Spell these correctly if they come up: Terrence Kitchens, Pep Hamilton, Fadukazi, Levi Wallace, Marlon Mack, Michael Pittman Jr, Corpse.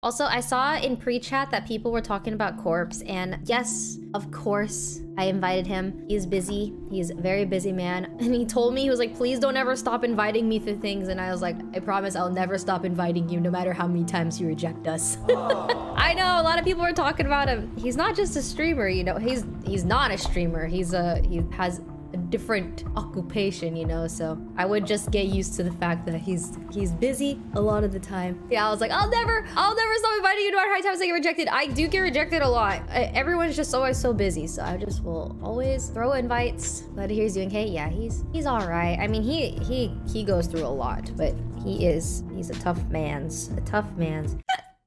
Also, I saw in pre-chat that people were talking about Corpse, and yes, of course, I invited him. He's busy. He's a very busy man. And he told me, he was like, please don't ever stop inviting me to things. And I was like, I promise I'll never stop inviting you, no matter how many times you reject us. I know, a lot of people were talking about him. He's not just a streamer, you know. He's not a streamer. He has a different occupation, you know, so I would just get used to the fact that he's busy a lot of the time. Yeah, I was like, I'll never stop inviting you, no matter how many times I get rejected. I do get rejected a lot. Everyone's just always so busy, so I just will always throw invites. Glad to hear he's doing okay. Yeah, he's all right. I mean, he goes through a lot, but he's a tough man's.